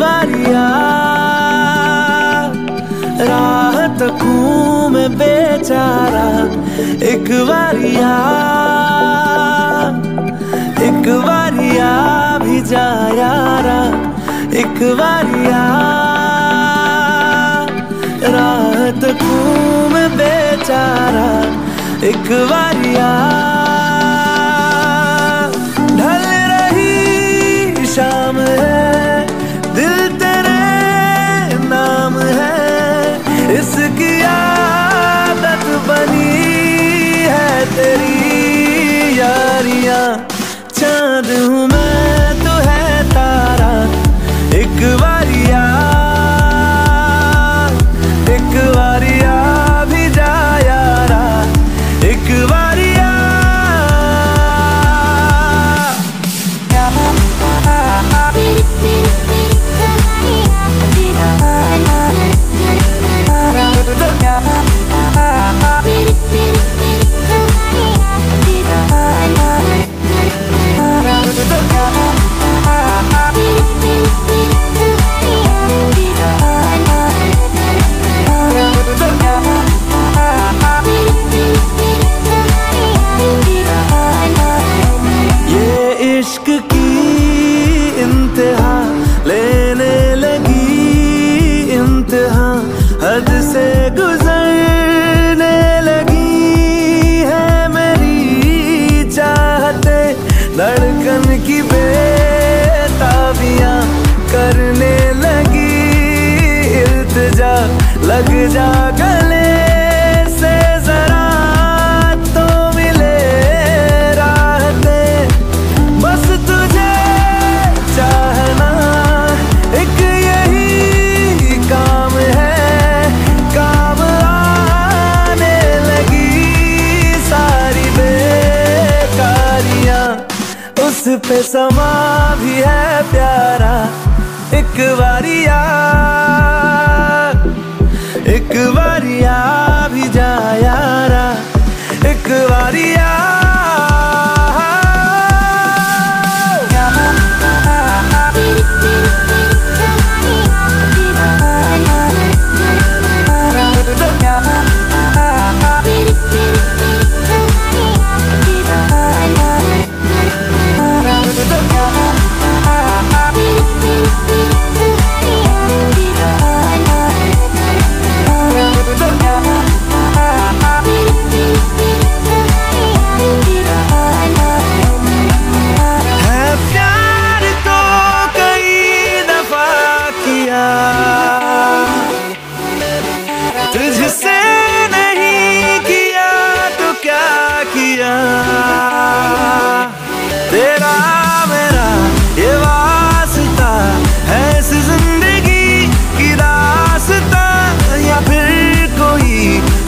बारिया राह तकूं में बेचारा एक बारिया, एक बारिया भी जा यारा, एक बारिया राह तकूं में बेचारा एक बारिया। ढल रही शाम है, दिल तेरे नाम है, इसकी आदत बनी है तेरी यारियां। चांद हूँ मैं तो है तारा एक बारिया, एक बारिया भी जा यारा, एक बारिया। इश्क की इंतहा लेने लगी इंतहा, हद से गुजरने लगी है मेरी चाहते। धड़कन की बेताबियां करने लगी इल्तिजा, लग जा गले से जरा तो मिले राहते। बस तुझे चाहना एक यही काम है, काम आने लगी सारी बेकारियां। उस पे समा भी है प्यारा एक बारिया, एक बारिया भी जा यारा, एक बारिया। तुझसे नहीं किया तो क्या किया, तेरा मेरा ये वास्ता है इस जिंदगी की दास्ता, या फिर कोई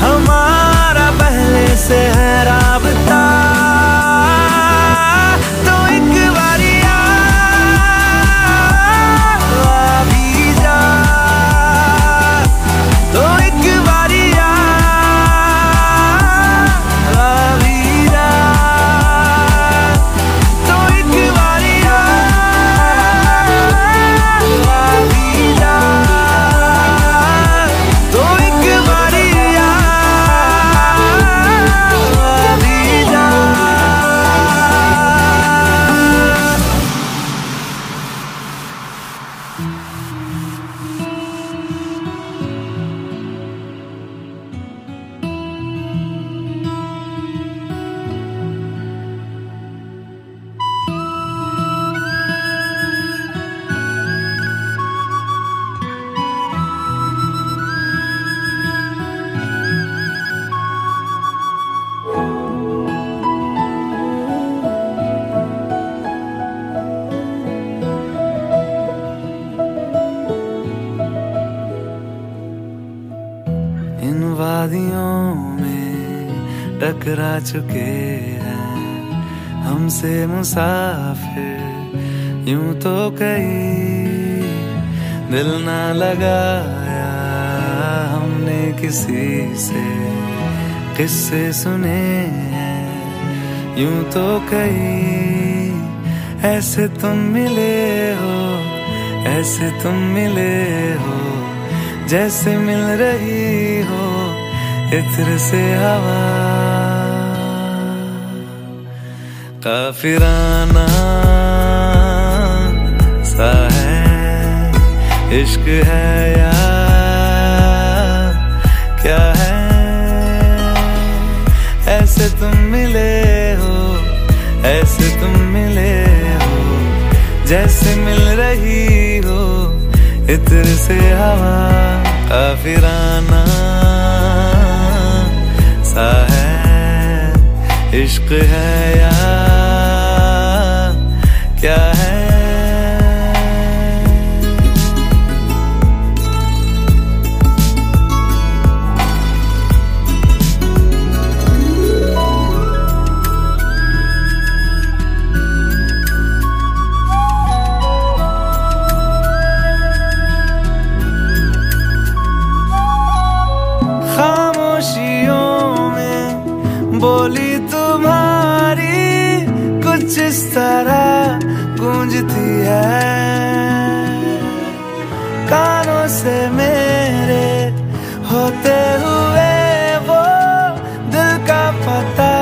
हमारा पहले से है राबता। तो एक बारिया भी जा, तो एक वादियों में टकरा चुके हैं हमसे मुसाफिर, यूं तो कहीं दिल ना लगाया हमने किसी से। किस्से सुने हैं यूं तो कहीं, ऐसे तुम मिले हो कैसे तुम मिले हो, जैसे मिल रही हो इत्र से हवा। काफिराना सा है इश्क है यार क्या है, ऐसे तुम मिले हो, ऐसे तुम मिले हो, जैसे मिल रही हो इत्र से हवा। काफिराना सा है इश्क है यार क्या है। बोली तुम्हारी कुछ इस तरह गूंजती है कानों से मेरे, होते हुए वो दिल का पता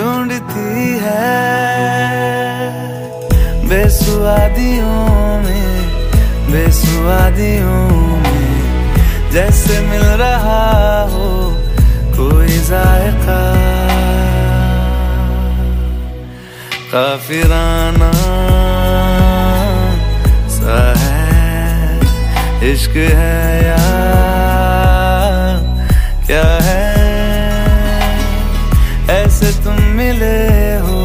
ढूंढती है। बेसुआदियों में जैसे मिल रहा हो कोई जायका। काफिराना सा है इश्क है यार क्या है, ऐसे तुम मिले हो,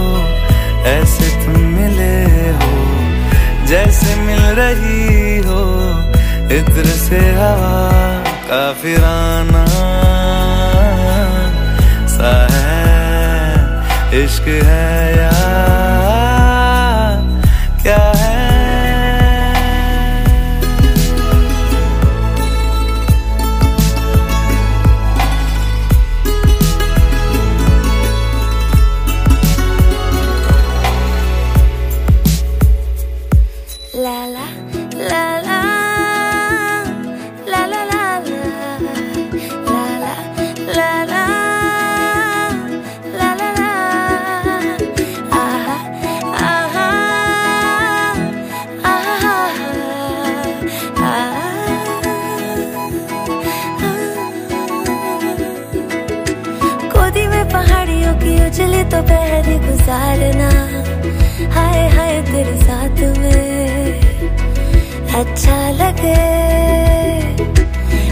ऐसे तुम मिले हो, जैसे मिल रही हो इत्र से हवा। काफिराना सा है इश्क है यार क्या है। La la la la la la la la la la la la la la aha aha गोदी में पहाड़ियों की उजली तो पहर गुजारना, हाय हाय तेरे साथ में अच्छा लगे।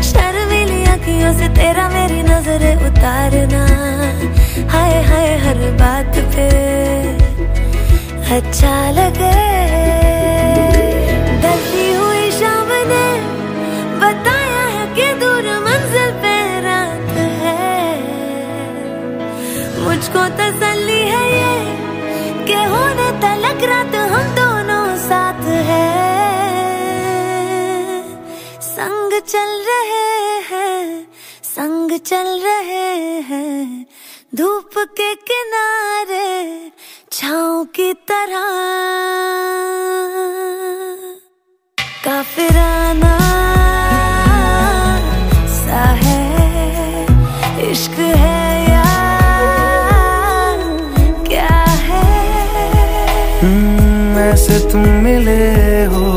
शर्मीली आँखों से तेरा मेरी नजरें उतारना, हाय हाय हर बात पे अच्छा लगे। ढलती हुई शाम ने बताया है कि दूर मंजिल पे रात है, मुझको तसल्ली है ये के होने तलक रात हम दोनों साथ है। संग चल रहे हैं धूप के किनारे छाँव की तरह। काफिराना सा है इश्क है यार क्या है, ऐसे तुम मिले हो,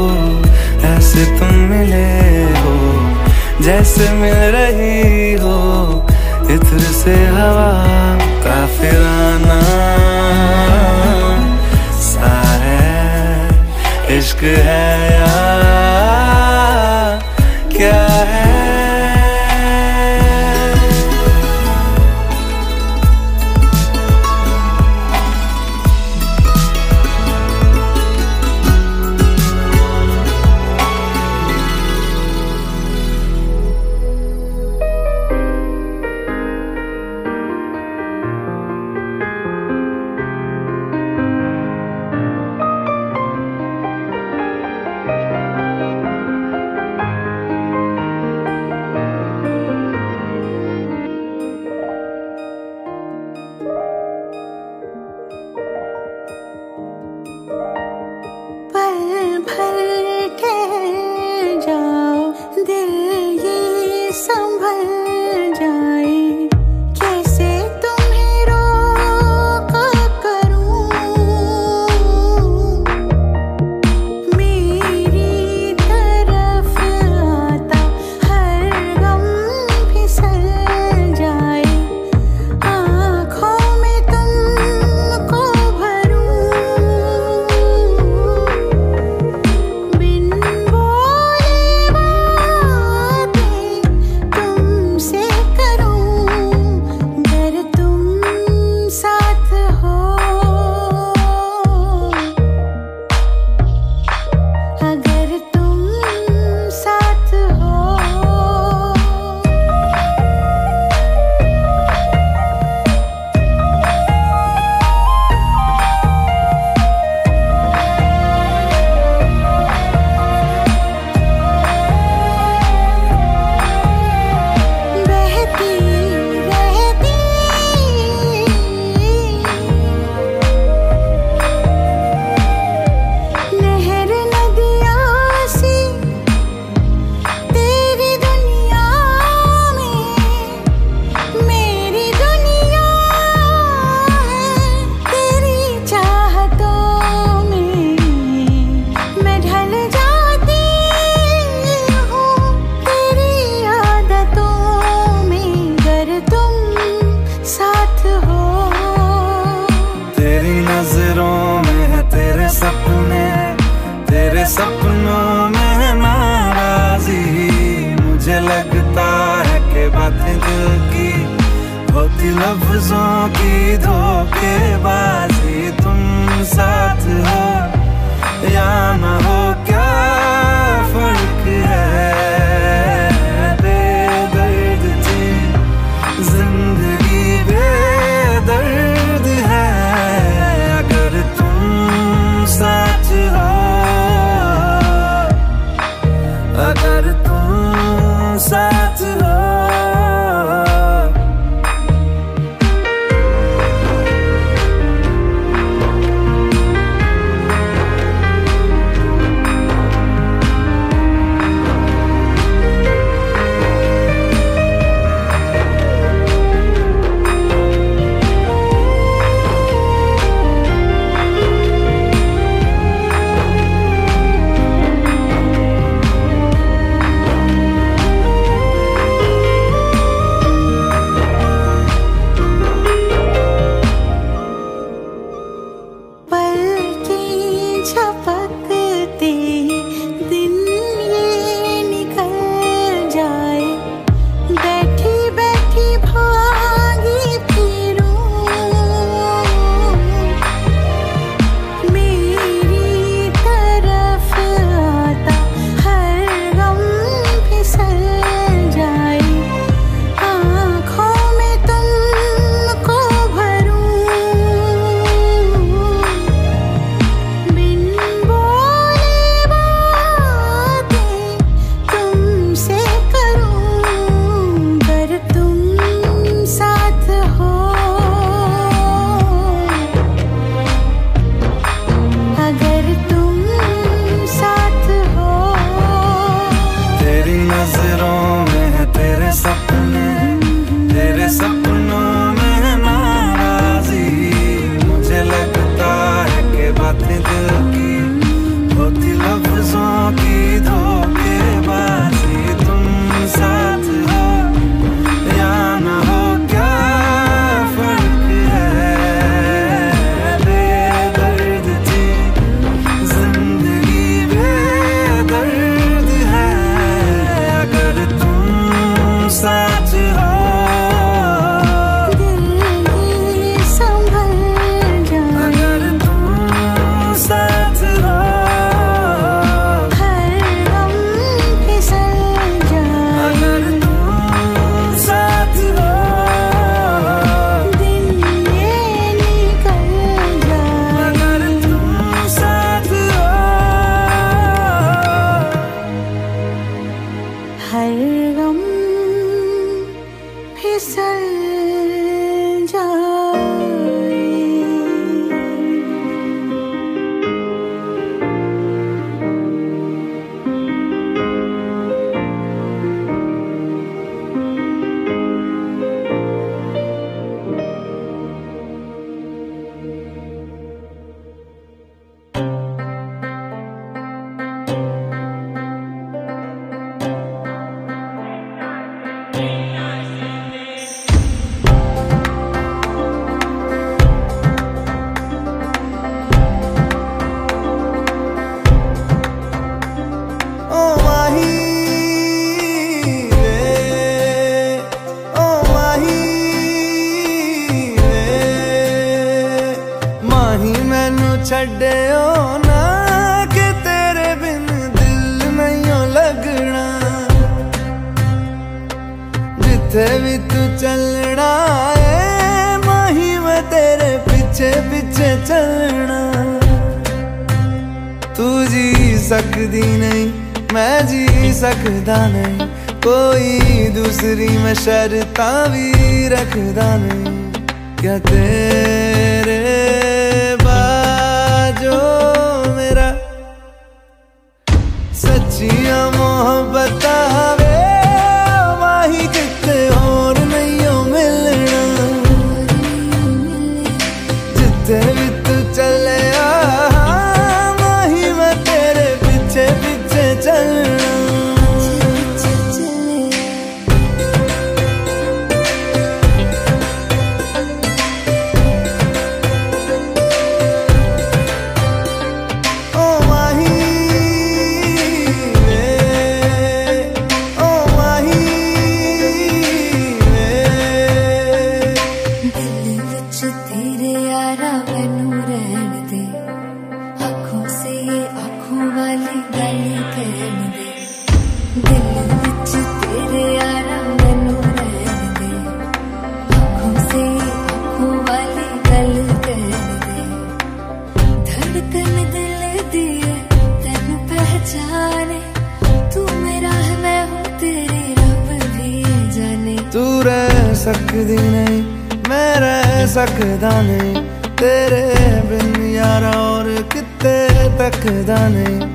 ऐसे तुम मिले हो, जैसे मिल रही हो इत्र से हवा। काफिराना सा है इश्क है यार क्या है। संभल जाए, कैसे तुम्हें रोका करूं। मेरी तरफ आता हर गम फिसल जाए, आँखों में तुमको भरूं। बिन सपनों में है नाराजी, मुझे लगता है कि बातें दिल की होती लफ्जों की धोखेबाजी। तुम साथ हो या ना हो क्या फर्क है, बेदर्द थी जिंदगी, बेदर्द है अगर तुम साथ हो। अगर तुम साथ हो। छड्डे ओ ना के तेरे बिन दिल नहीं लगना, जिथे भी तू चलना है माही मैं तेरे पीछे पीछे चलना। तू जी सकदी नहीं मैं जी सकदा नहीं, कोई दूसरी मैं शर्तां भी रखदा नहीं। क्या तेरे जो मेरा सच्चिया मोहब्बत आवे माही किते और नहीं हो मिलना, जिते भी तू चले आ माही मैं तेरे पीछे पीछे चलना। तू रह सकदी नहीं मैं रह सकदा नहीं, तेरे बिन यारा और किते तकदा नहीं।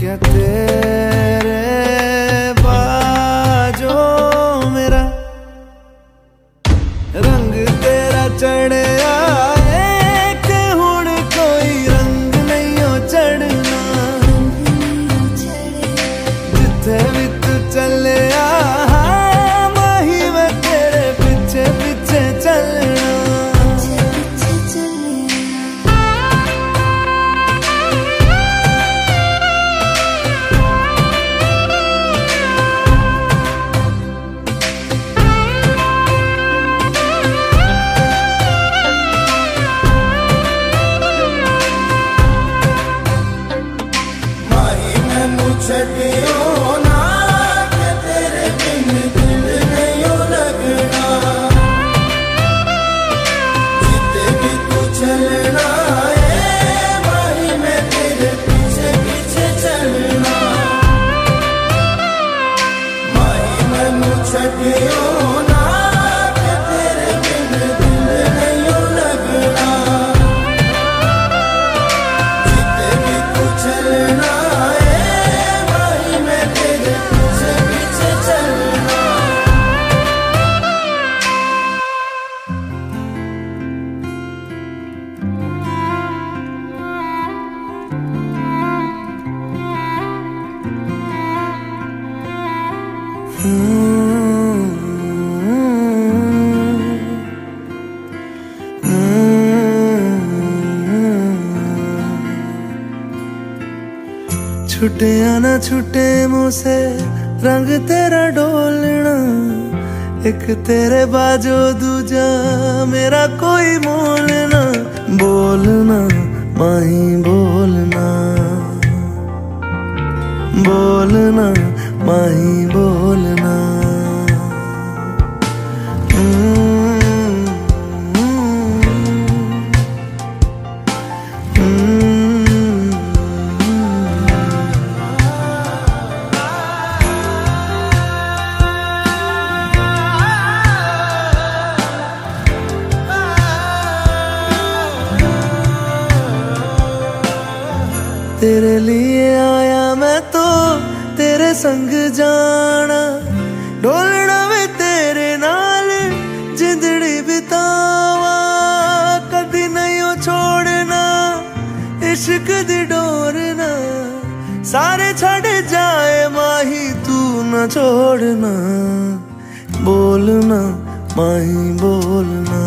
क्या तेरे बाजो मेरा रंग तेरा चढ़े आए के हुण कोई रंग नहीं हो चढ़ना, जिथे भी तू चले आ ना के तेरे बिन दिल नहीं लगना, जिते भी तू चलना है माही मैं तेरे पीछे पीछे चलना। माही मैं मुझे ना के तेरे बिन दिल नहीं लगना, जिते भी तू चलना छुटे आना छुटे मुँह से रंग तेरा डोलना, एक तेरे बाजो दूजा मेरा कोई मोलना। बोलना माही बोलना, बोलना माही बोलना। तेरे लिए आया मैं तो तेरे संग जाना, डोलना में तेरे नाल जिंदड़ी बितावा। कदी नहीं हो छोड़ना इश्क दी डोरना, सारे छड़ जाए माही तू न छोड़ना। बोलना माही बोलना,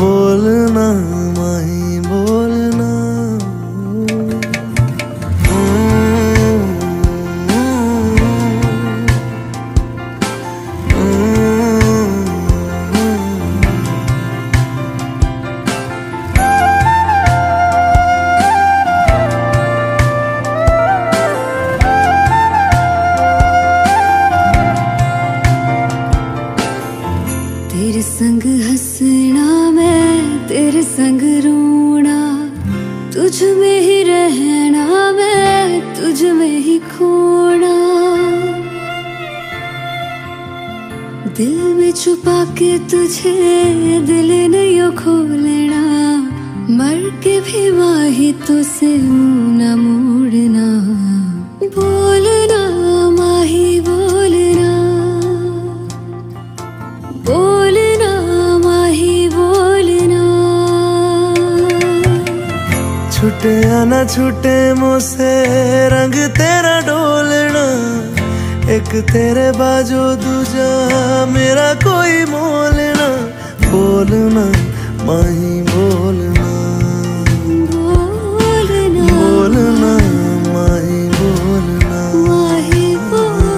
बोलना माही बोलना। तेरे संग हंसना मैं, तेरे संग रोना, तुझ में ही रहना मैं, तुझ में ही खोना। दिल में छुपा के तुझे दिल नहीं खोलना, मर के भी वाही तुझसे मुँह न मोड़ना। बोलना माही बोलना, छुटे आना छुटे मुँह से रंग तेरा डोलना, एक तेरे बाजू दूजा मेरा कोई मोलना। बोलना माही बोलना, बोलना, बोलना माही बोलना, माही बोलना।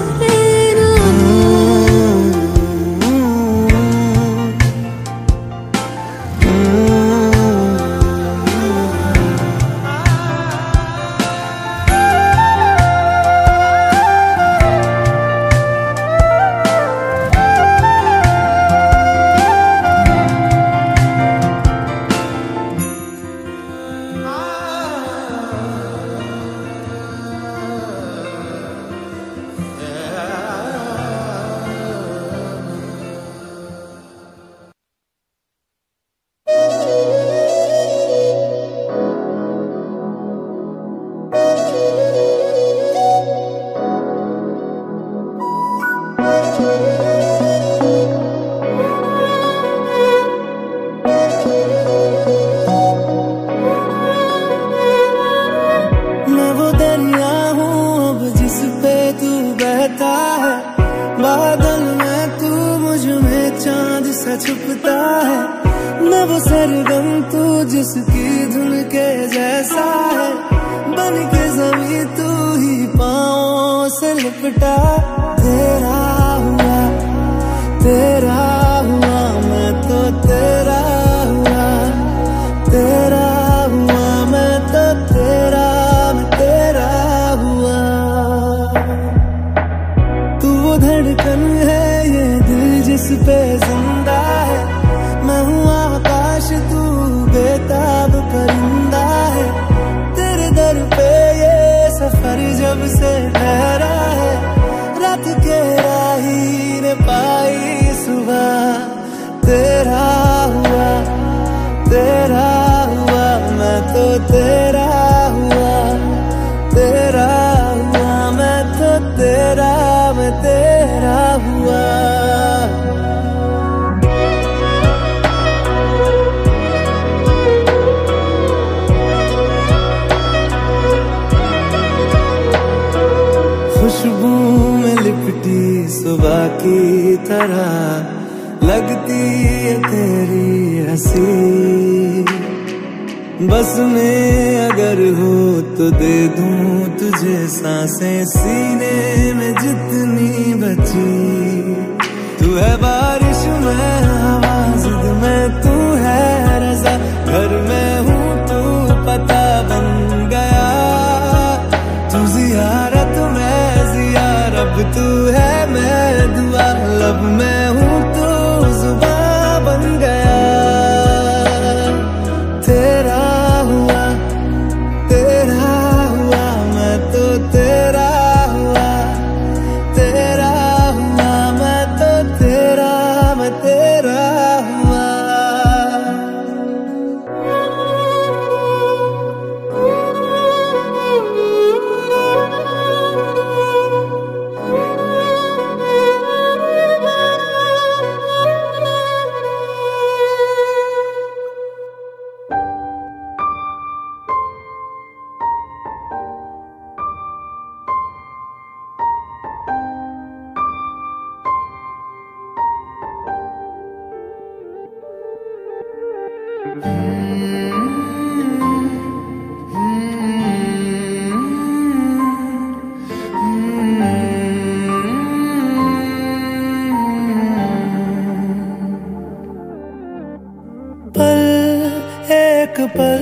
पल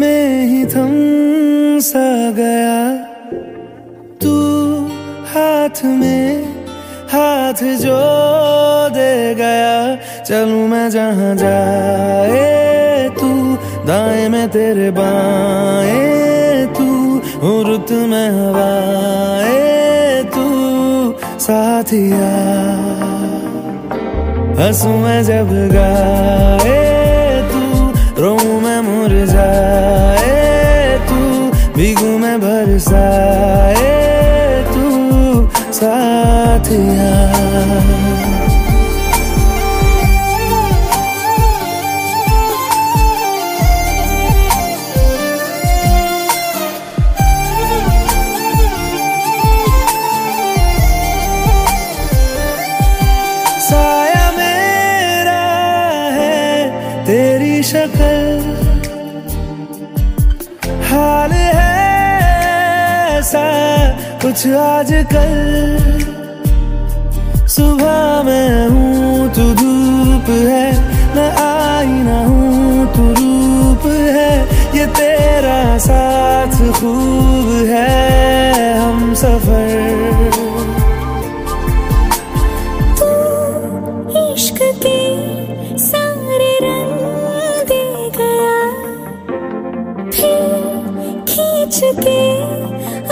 में ही थम सा गया। तू हाथ में हाथ जो दे गया, चलूं मैं जहां जाए तू, दाएं में तेरे बाएं तू, रुत में हवाएं तू साथिया। हंसू मैं जब गाए तू, रोऊं मैं मुरझाए तू, भीगू मैं बरसाए तू साथिया। तेरी शक्ल हाल है ऐसा कुछ आजकल, सुबह मैं हूँ तू धूप है, मैं आईना हूँ तू रूप है, ये तेरा साथ खूब है हम सफर।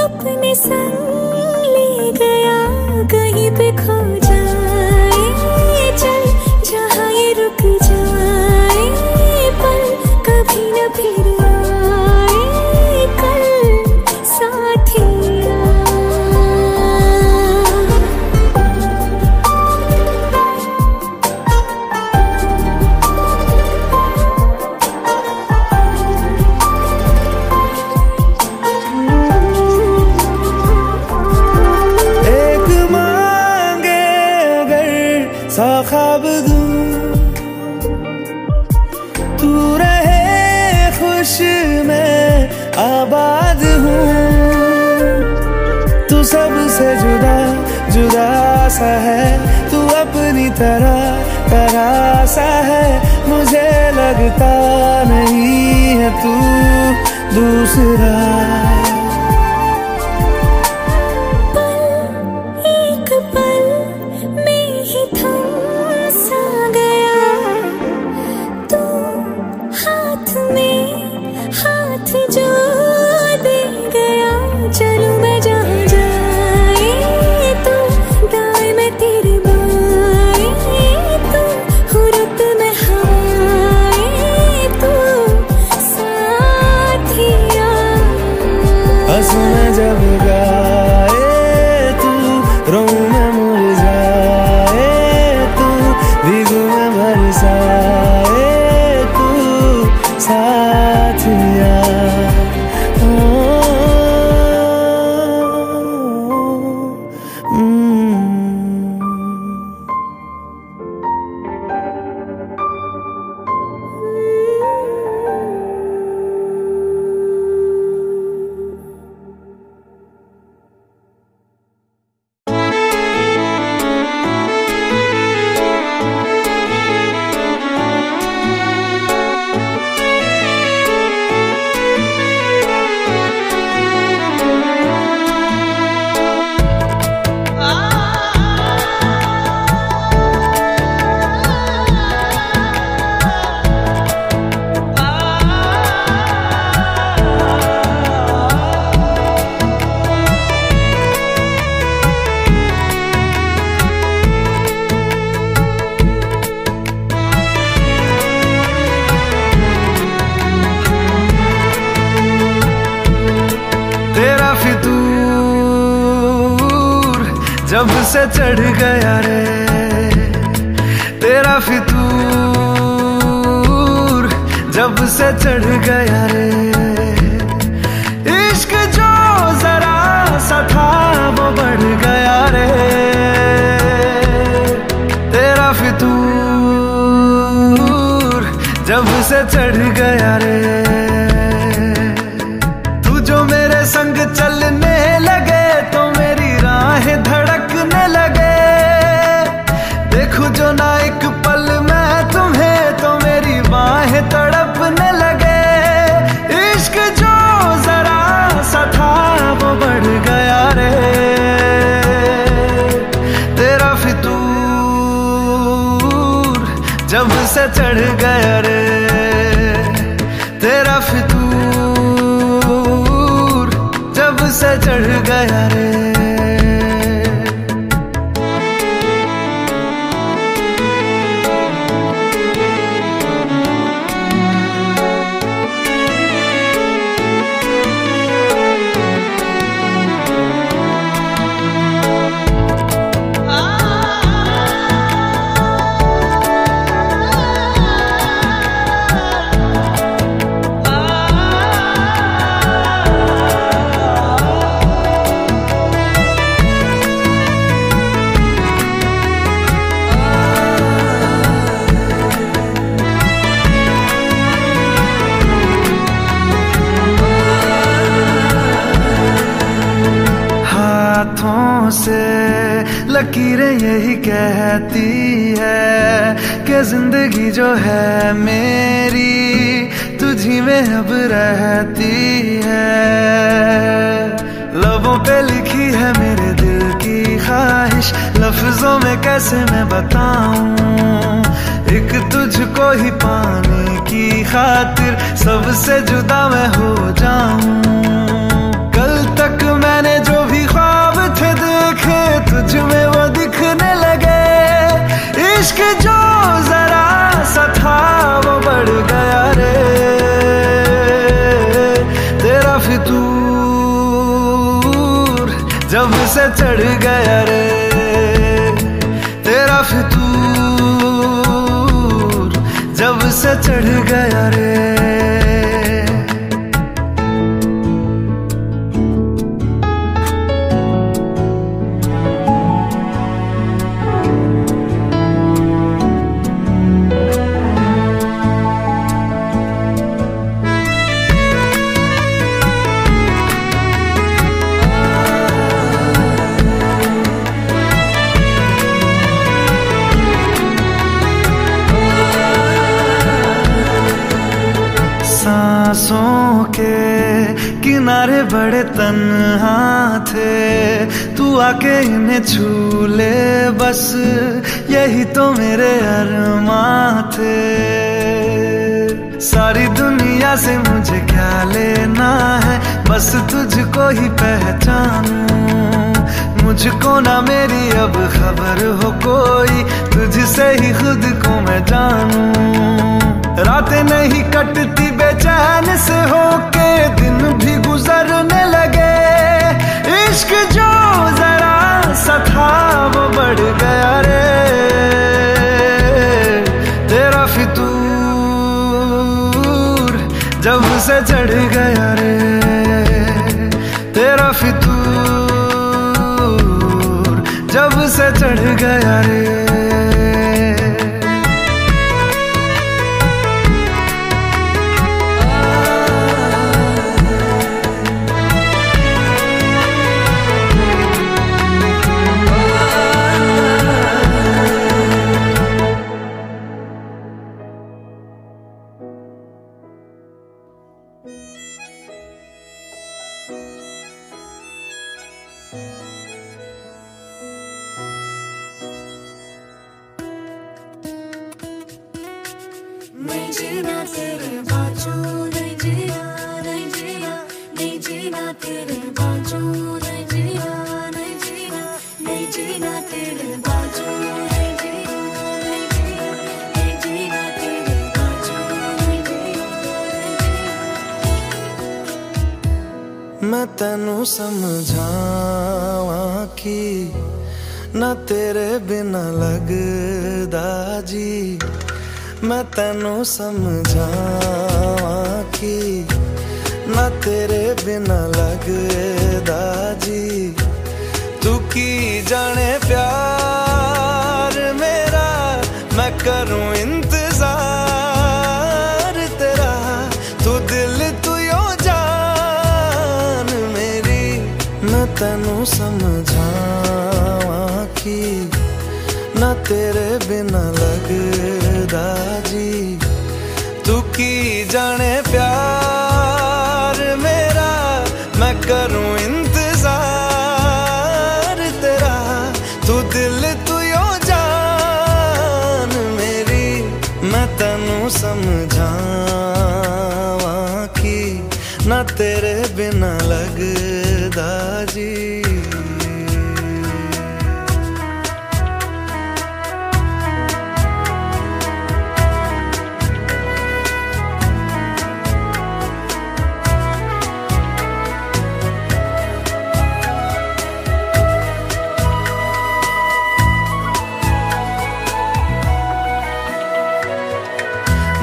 अपने संग ले गया, कहीं पे खो जाए चल, जहाँ ये रुक जाए पल, कभी न फिर आए कल साथिया। सा ख्वाब दूं तू रहे खुश, मैं आबाद हूँ तू सबसे जुदा जुदा सा है, तू अपनी तरह तरह सा है, मुझे लगता नहीं है तू दूसरा। हंसू मैं जब गाए तू, रोऊं मैं मुरझाए तू, भीगू मैं बरसाए तू साथिया। जब से चढ़ गया रे तेरा फितूर, जब से चढ़ गया रे, इश्क जो जरा सा था वो बढ़ गया रे तेरा फितूर, जब से चढ़ गया रे। तू जो मेरे संग चलने लगे तो मेरी राहें धड़कने लगे, देखो जो ना एक पल मैं तुम्हें तो मेरी बाहें तड़पने लगे। जब से चढ़ गया रे तेरा फितूर, जब से चढ़ गया रे। हाथों से लकीरें यही कहती है कि जिंदगी जो है मेरी तुझी में अब रहती है। लबों पे लिखी है मेरे दिल की ख्वाहिश, लफ्जों में कैसे मैं बताऊं, एक तुझको ही पाने की खातिर सबसे जुदा मैं हो जाऊं। कल तक मैंने जो भी देखे तुझ में वो दिखने लगे, इश्क जो जरा सा था वो बढ़ गया रे तेरा फितूर, जब से चढ़ गया रे तेरा फितूर, जब से चढ़ गया रे। सांसों के किनारे बड़े तन्हा थे, तू आके इन्हें छू ले बस यही तो मेरे अरमां थे। सारी दुनिया से मुझे क्या लेना है, बस तुझको ही पहचानूं, मुझको ना मेरी अब खबर हो कोई, तुझसे ही खुद को मैं जानूं। रातें नहीं कटती बेचैन से होके, दिन भी गुजरने लगे, इश्क जो जरा सा था वो बढ़ गया रे तेरा फितूर, जब से चढ़ गया रे तेरा फितूर, जब से चढ़ गया रे। मैं तैनू समझावा कि ना तेरे बिना लगदा जी, मैं तैनू समझावा कि ना तेरे बिना लगदा जी। तू की जाने प्यार मेरा, मैं करूं इंतजार तेरा, तू दिल तू यो जान मेरी। मैं तैनू समझावा कि ना तेरे बिना लगदा जी, तू की जाने प्यार मेरा, मैं करूं इंतजार तेरा, तू दिल तू यो जान मेरी। तेरे बिना लगदा जी,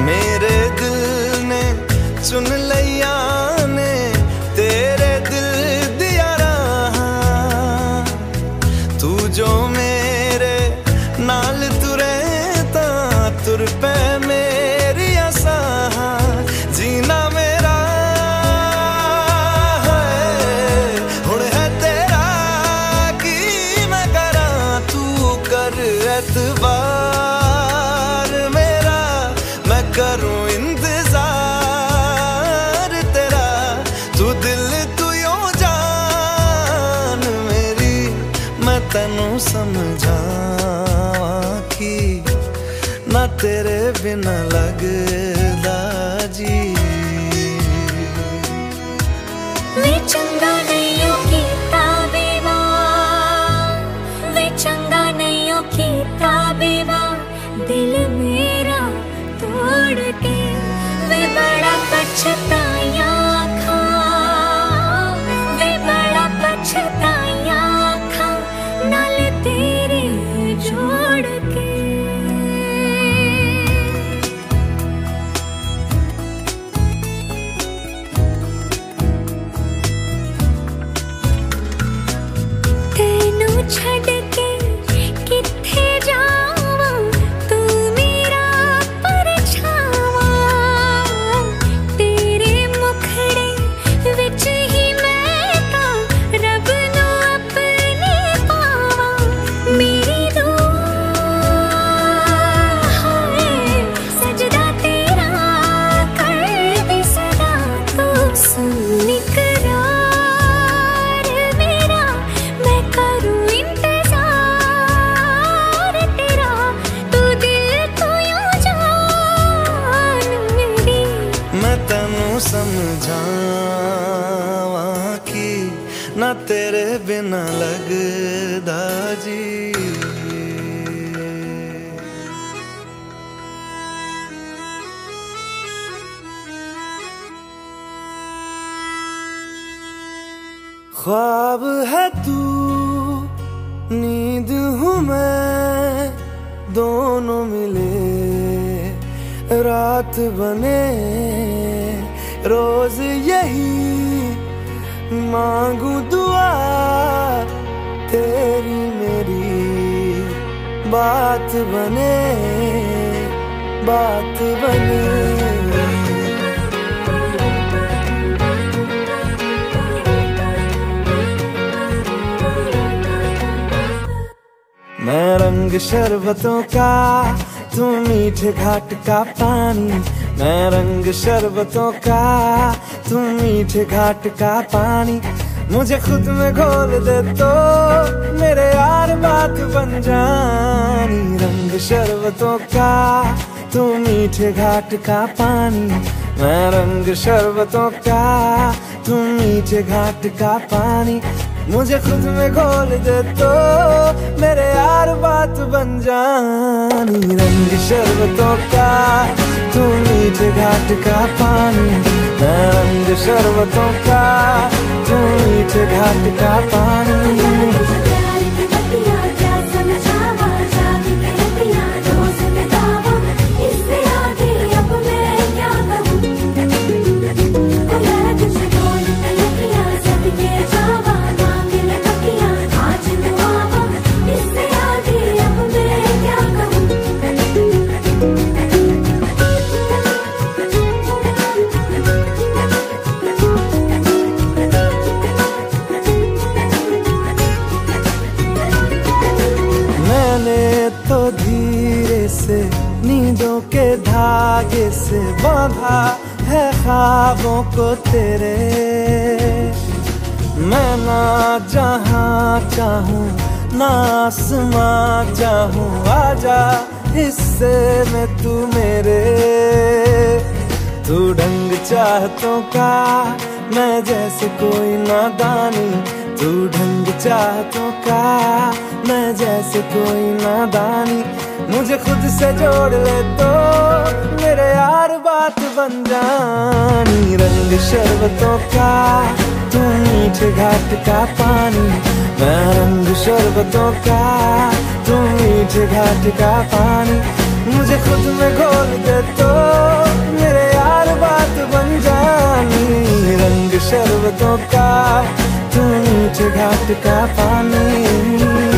मेरे दिल ने चुन लिया ने तेरे दिल दिया रहा, तू जो मेरे नाल तुरे ता तुर पे मेरी आसा, जीना मेरा हुण है तेरा की मैं करा, तू कर एतबार मेरा, मैं करूं इंतजार तेरा, तू दिल तू यो जान मेरी, मैं तैनू समझावां कि ना तेरे बिना लगदा जी। वे चंगा नहीं ओ कीता बेवा, वे चंगा नहीं ओ कीता बेवा, दिल मेरा तोड़ के वे बड़ा पछताया खा, वे बड़ा पछताया खा, नाल तेरे जोड़ के। तेनू छड़ के किथे जावां, तू मेरा परछावां, तेरे मुखड़े विच ही मैं तां रब नू अपने पावां, मेरी रूह हाय सजदा तेरा कर दे सदा, तू सुन इकरार मेरा, मैं करूं इंतजार तेरा, तू दिल तू यूं जान मेरी, मैं तैनू समझावां कि ना तेरे बिना लगदा जी। ख्वाब है तू नींद हूँ मैं, दोनों मिले रात बने रोज, यही मांगू दुआ तेरी मेरी, बात बने बात बने। मैं रंग शरबतों का तू मीठे घाट का पानी, मैं रंग शरबतों का तू मीठे घाट का पानी, मुझे खुद में घोल दे तो मेरे यार बात बन जानी, रंग शरबतों का तू मीठे घाट का पानी, मैं रंग शरबतों का तू मीठे घाट का पानी, मुझे खुद में घोल दे तो मेरे यार बात बन जानी, रंग शरबतों का तू मीठे घाट का पानी, मैं रंग शरबतों का तू मीठे घाट का पानी। नींदों के धागे से बांधा है ख्वाबों को तेरे, मैं ना जहां चाहूं ना आसमां चाहूं, आजा हिस्से में तू मेरे, तू ढंग चाहतों का मैं जैसे कोई नादानी, तू ढंग चाहतों का, मैं जैसे कोई नादानी। मुझे खुद से जोड़ ले तो मेरे यार बात बन जानी। रंग शरबतों का, तू मीठे घाट का पानी, मैं रंग शरबतों का, तू मीठे घाट का पानी। मुझे खुद में घोल दे तो मेरे यार बात बन जानी। रंग शरबतों का, तू नीचे घाट का पानी।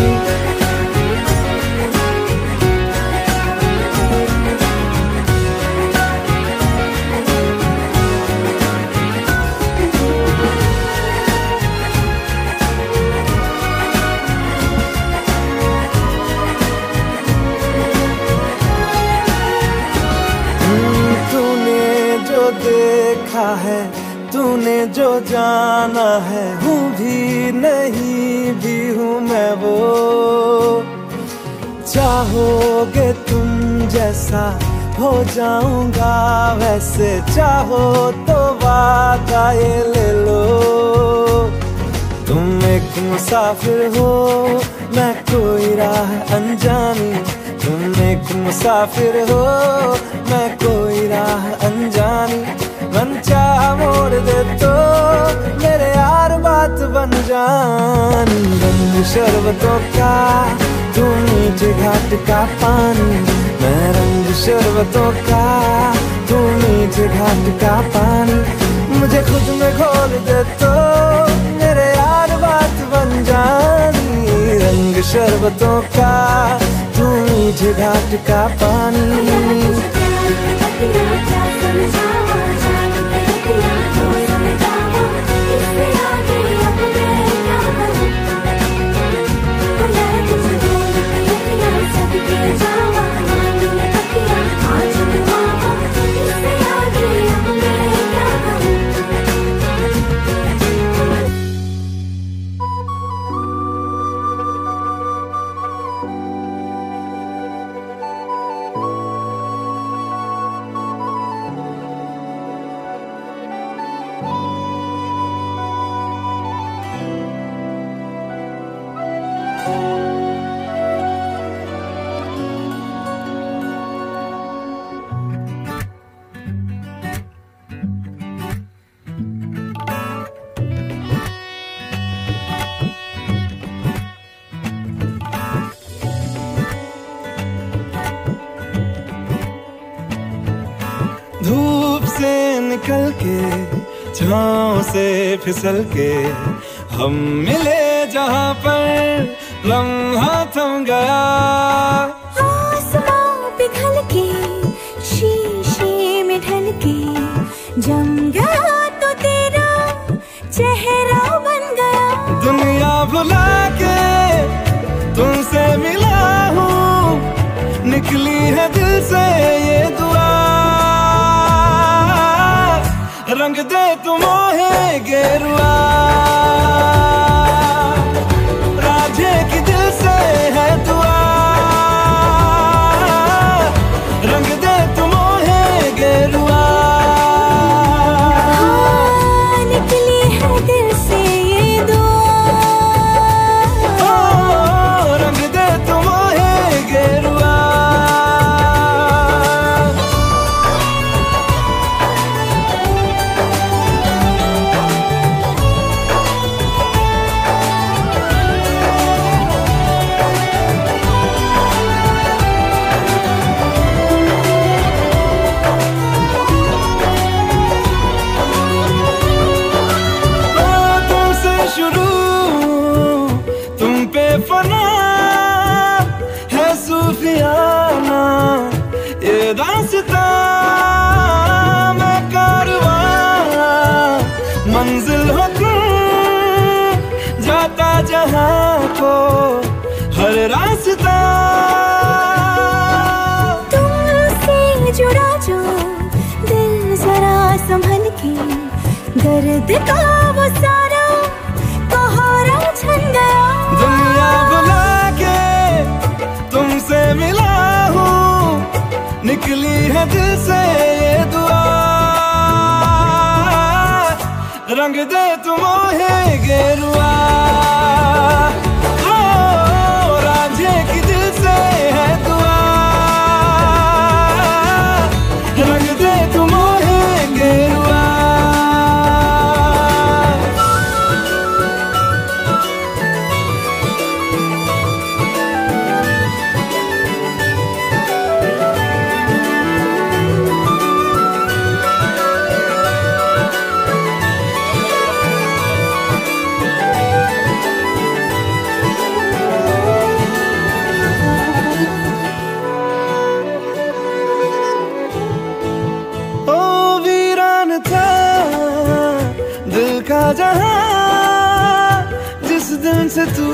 देखा है तूने जो जाना है, हूँ भी नहीं भी हूँ मैं वो। चाहोगे तुम जैसा हो जाऊंगा वैसे, चाहो तो वादा ये ले लो। तुम एक मुसाफिर हो, मैं कोई राह अनजानी। तुम एक मुसाफिर हो, मैं कोई राह अनजानी। मनचाहा मोड़ दे तो मेरे यार बात बन जानी। रंग शरबतों का, तू मीठे घाट का पानी, मैं रंग शरबतों का, तू मीठे घाट का पानी। मुझे खुद में घोल दे तो मेरे यार बात बन जानी। रंग शरबतों का, तू मीठे घाट का पानी। निकल के छाँव से फिसल के हम मिले, जहाँ पर लम्हा थम गया। आसमां पिघल के शीशे में ढल के जम गया तो तेरा चेहरा बन गया। दुनिया भुला के तुमसे मिला हूँ, निकली है दिल से ये दुआ। रंग दे तुम्हें गेरुआ, राझे की दिल से है दुआ। रंग दे तुम्हें गेरुआ, निकली है दिल से ये दुआ। रंग दे तुम्हें गेरुआ। जहाँ को हर रास्ता तुमसे जुड़ा जो दिल, जरा संभल के दर्द का वो सारा कोहरा छन गया। दुनिया बुला के तुमसे मिला हूँ, निकली है दिल से ये दुआ। रंग दे तुम्हें गेरुआ हो राझे की दिल से है दुआ, रंग दे तुम्हें गेरुआ। जहाँ जिस दिन से तू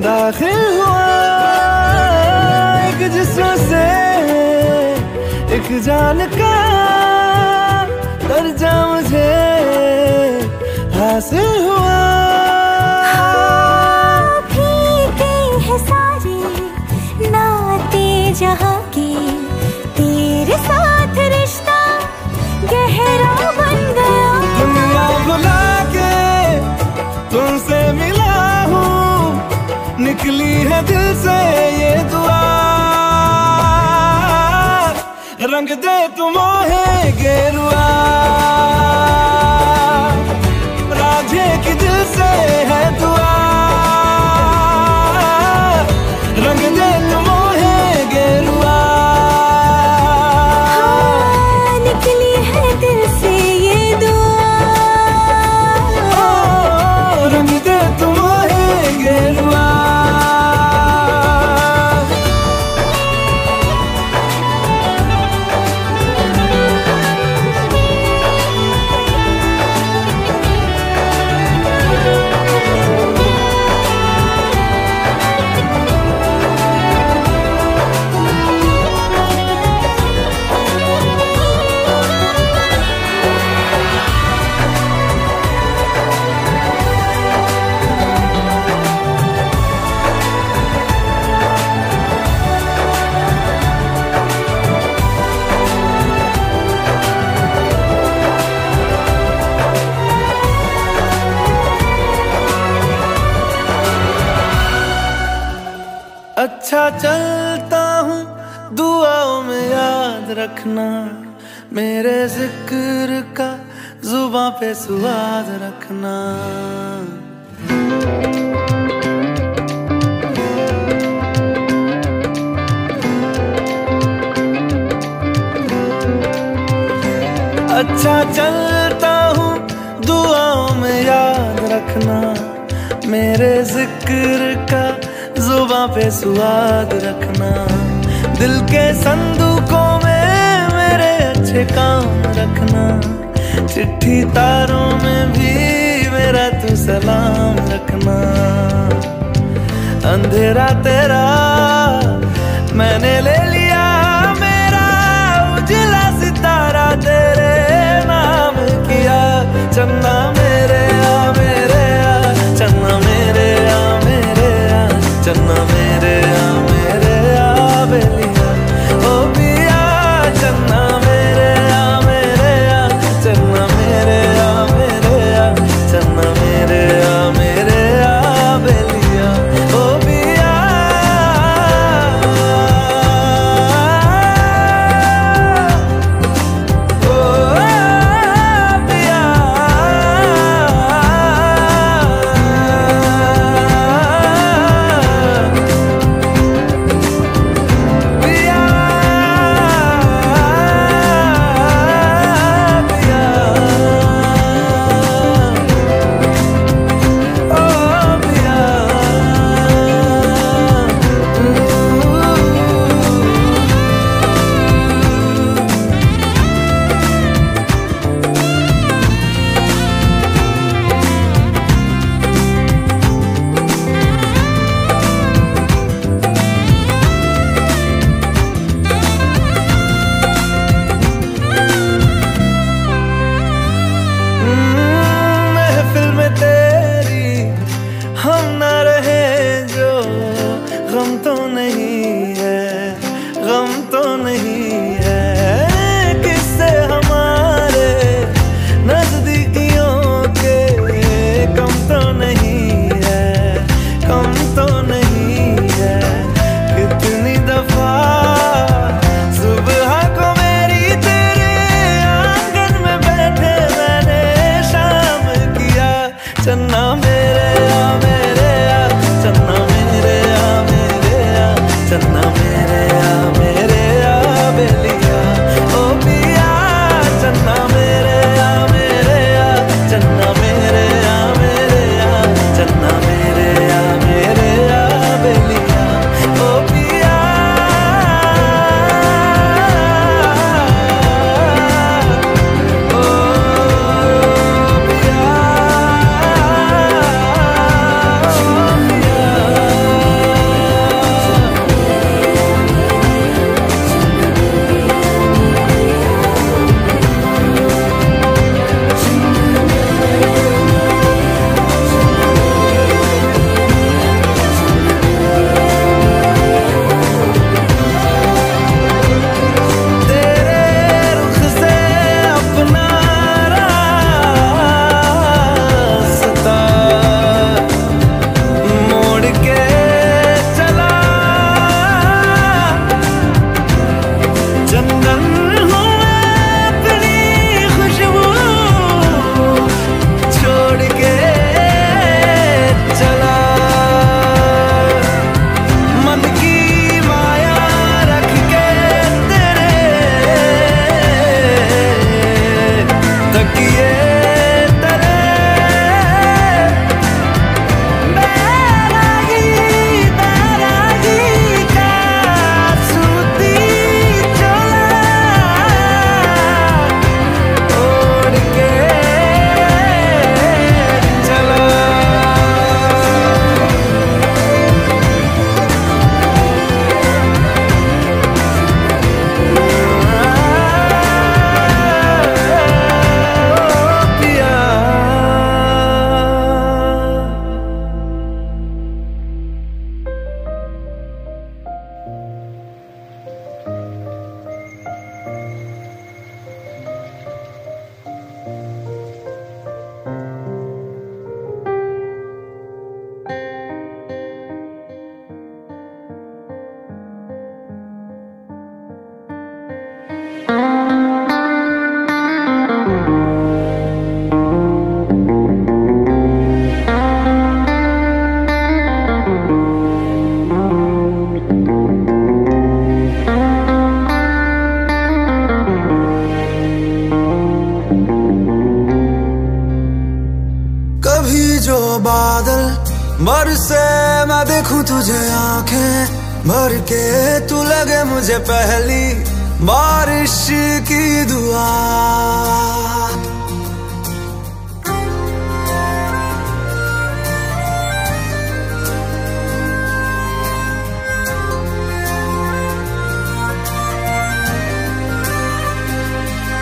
दाखिल हुआ, एक जिस्म से एक जान का दर्जा मुझे हासिल हुआ। हाँ, भीगे हैं सारे नाते जहाँ के, तेरे साथ रिश्ता गहरा बन गया। बुला के तुमसे मिला हूँ, निकली है दिल से ये दुआ, रंग दे तुम्हें गेरुआ, राझे की दिल से है दुआ, रंग दे तुम्हें गेरुआ। निकली है दिल से ये दुआ, अच्छा चलता हूँ दुआओं में याद रखना, मेरे जिक्र का जुबां पे स्वाद रखना। अच्छा चलता हूँ दुआओं में याद रखना, मेरे जिक्र का जुबां पे स्वाद रखना। दिल के संदूकों में मेरे अच्छे काम रखना, चिट्ठी तारों में भी मेरा तू सलाम रखना। अंधेरा तेरा मैंने ले लिया, मेरा उजला सितारा तेरे नाम किया। चन्ना मेरे आ, मेरे आ, चन्ना मेरे आ, मेरे आ, चन्ना मेरे आ, मेरे आ बेलिया ओ पिया। चन्ना मेरे आ, मेरे आ, चन्ना मेरे आ, मेरे आ, चन्ना मेरे आ, मेरे आ बेलिया ओ पिया। ओ पिया चन्ना मेरे आ बेलिया ओ पिया चन्ना मेरे आ चन्ना मेरे आ चन्ना मेरे आ बेलिया ओ पिया ओ पिया। बरसे मैं देखूं तुझे आंखें भर के, तू लगे मुझे पहली बारिश की दुआ।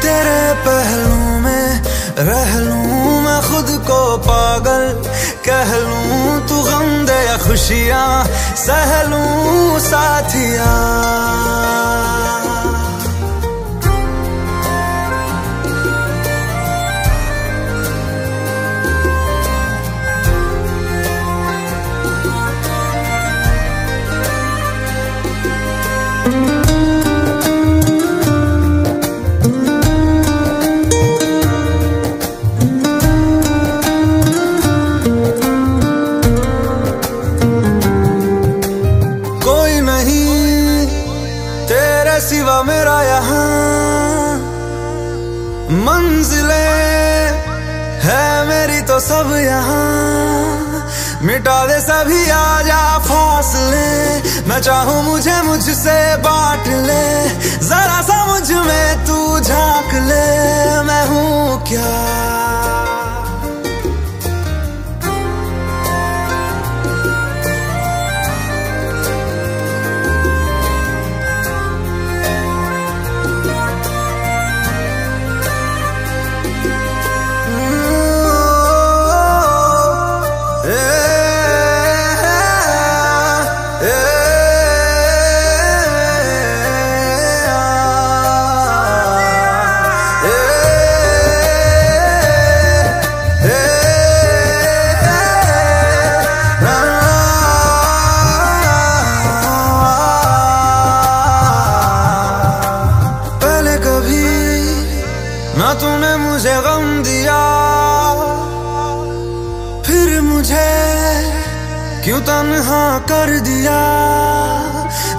तेरे पहलू में रह लूं मैं खुद को पागल, कह लूं तू गम दे या खुशियां सह लूं साथिया। मेरा यहाँ मंजिले है मेरी तो सब यहाँ, मिटा दे सभी आजा फासले, मैं चाहूं मुझे मुझसे बांट ले, जरा सा मुझ में तू झांक ले मैं हूं क्या।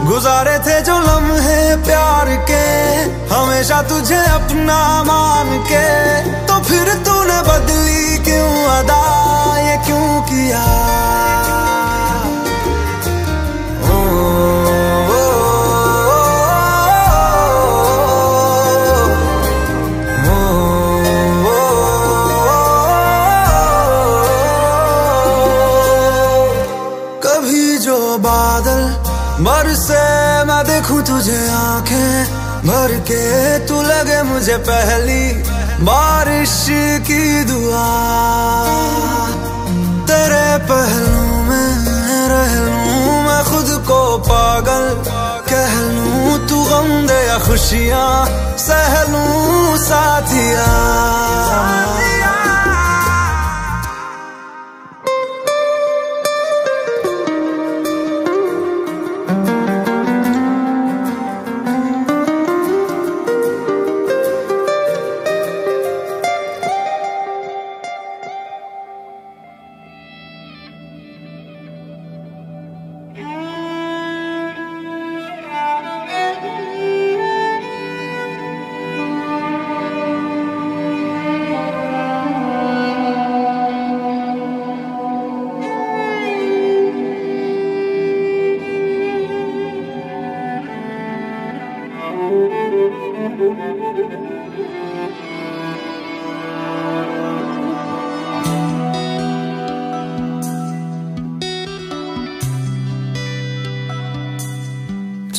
गुजारे थे जो लम्हे प्यार के, हमेशा तुझे अपना मान के, तो फिर तूने बदली क्यों अदा, ये क्यों किया। बादल बरसे मैं देखूं तुझे आंखें भर के, तू लगे मुझे पहली बारिश की दुआ। तेरे पहलू में रह लूं मैं खुद को पागल कह लूं, तू गम दे या खुशियां सह लूं साथिया।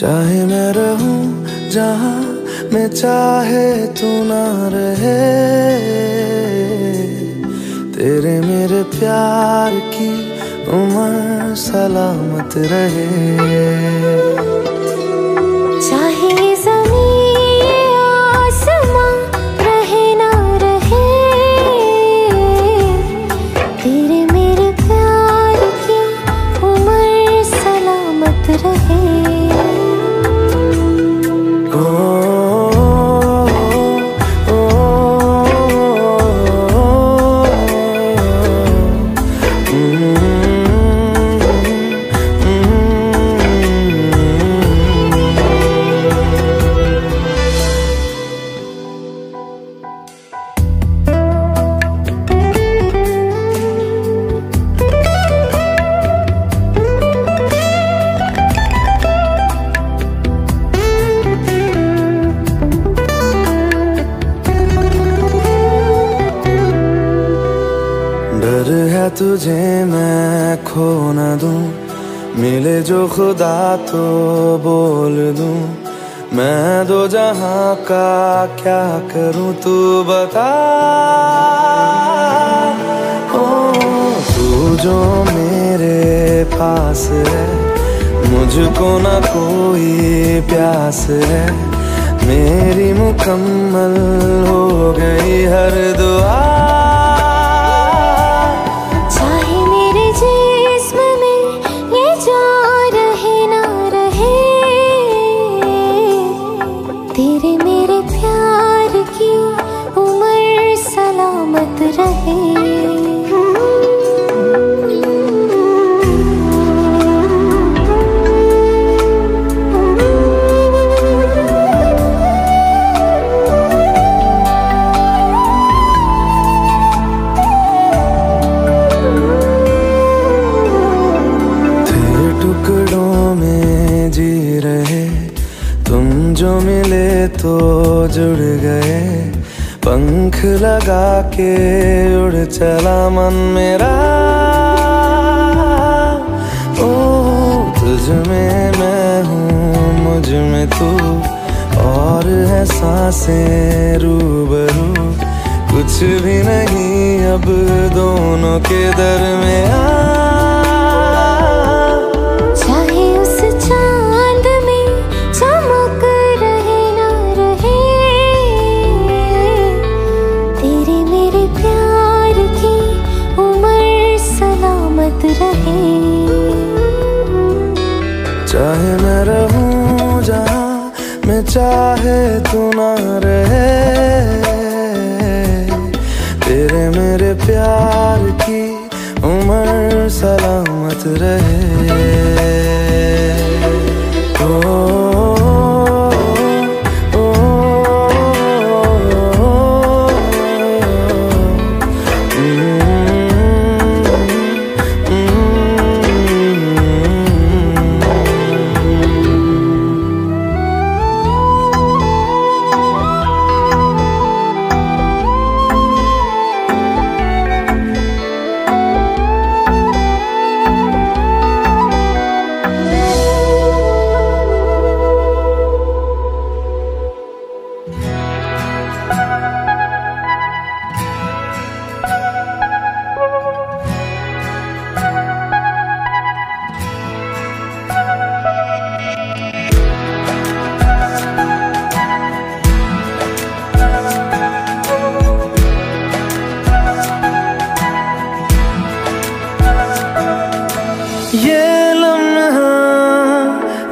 चाहे मैं रहूं जहां मैं, चाहे तू ना रहे, तेरे मेरे प्यार की उम्र सलामत रहे। तुझे मैं खो ना दूं, मिले जो खुदा तो बोल दूं, मैं दो जहां का क्या करूं तू बता। ओ तू जो मेरे पास है, मुझको ना कोई प्यास है, मेरी मुकम्मल हो गई हर दुआ। जो मिले तो जुड़ गए, पंख लगा के उड़ चला मन मेरा। ओ तुझ में मैं हूँ, मुझ में तू, और है सांसें रूबरू, कुछ भी नहीं अब दोनों के दरमियां। चाहे मैं रहूं जहां मैं, चाहे तू ना रहे, तेरे मेरे प्यार की उम्र सलामत रहे।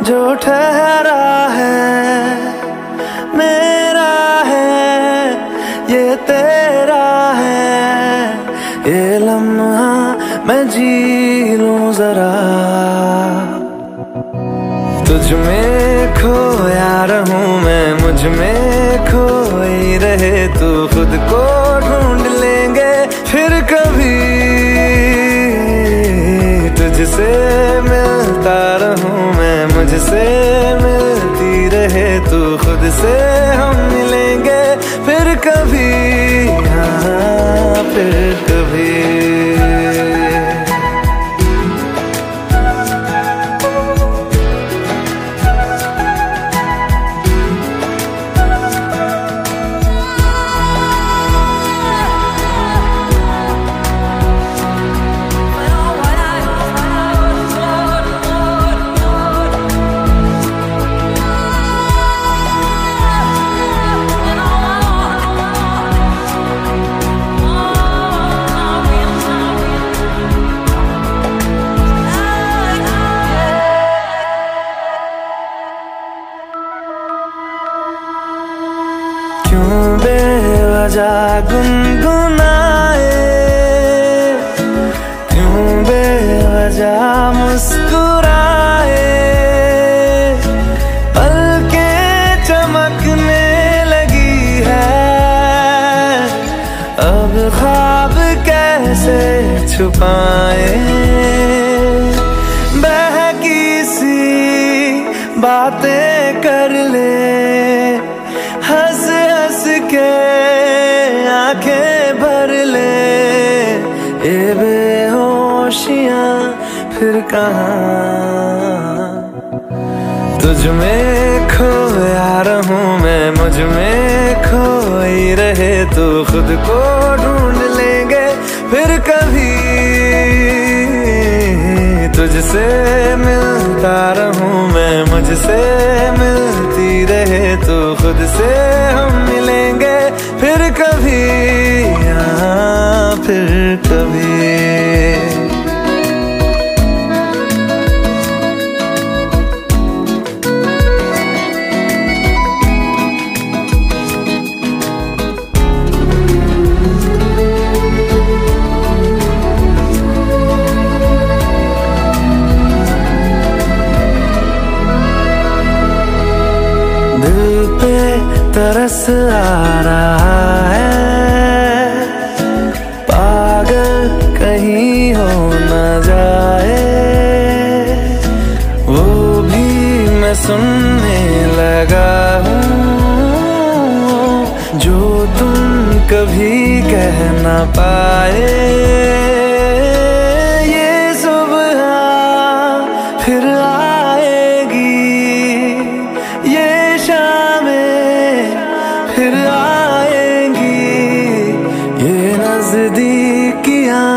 जो ठहरा है मेरा है, ये तेरा है, ये लम्हा मैं जी लूं जरा। तुझ में खोया रहूं मैं, मुझ में खोई रहे तू, खुद को ढूंढ लेंगे फिर कभी। तुझसे मिलता रहूं मैं, मुझसे मिलती रहे तू, खुद से हम मिलेंगे फिर कभी। हाँ फिर कभी। गुनगुनाए क्यों बेवजह मुस्कुराए, पलकें चमकने लगी है, अब ख्वाब कैसे छुपाए। बहकी सी बातें कर ले, हंस हंस के आंखें भर ले, ये बेहोशियां फिर कहाँ। तुझ में खोया रहूं मैं, मुझ में खोई रहे तू, खुद को ढूंढ लेंगे फिर कभी। तुझसे मिलता रहूं मैं, मुझसे मिलती रहे तू, खुद से हम मिलेंगे फिर कभी। हाँ फिर कभी। तरस आ रहा है, पागल कहीं हो न जाए, वो भी मैं सुनने लगा हूँ, जो तुम कभी कह ना पाए। ये सुबह फिर आएगी, ये फिर आएंगी, ये नजदीकियां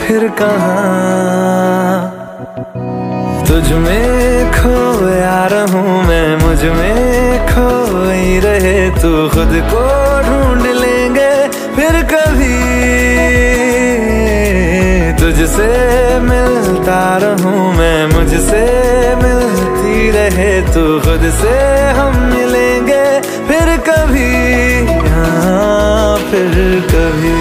फिर कहाँ। तुझ में खोया रहूं मैं, मुझ में खोई रहे तू, खुद को ढूंढ लेंगे फिर कभी। तुझसे मिलता रहूं मैं, मुझसे मिलती रहे तू, खुद से हम मिलेंगे फिर कभी। हाँ फिर कभी।